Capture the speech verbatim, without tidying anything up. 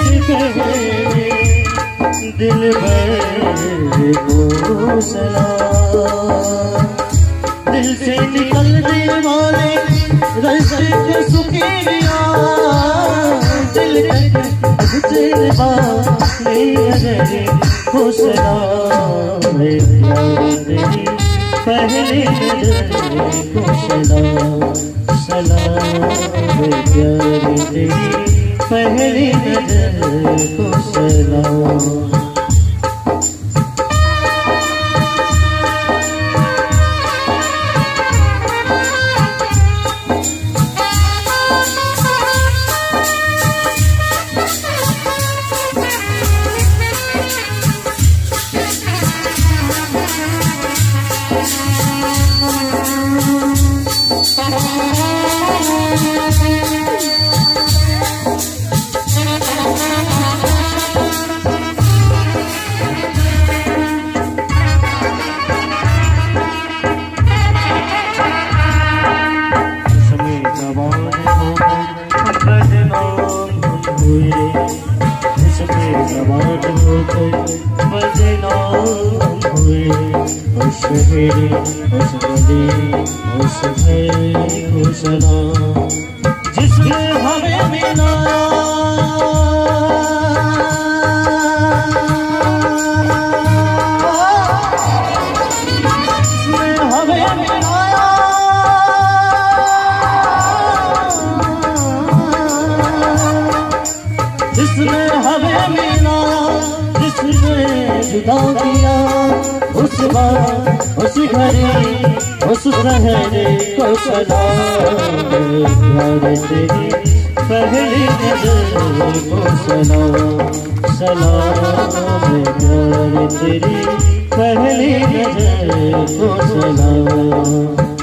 से दिल भर को सलाम। दिल से निकलने वाले रस्ते को सुखेगा दिल से हो सलाम पहले को सलाम सलाम प्यारे तेरी पहली नजर को सलाम। तेरी पहली नजर को सलाम।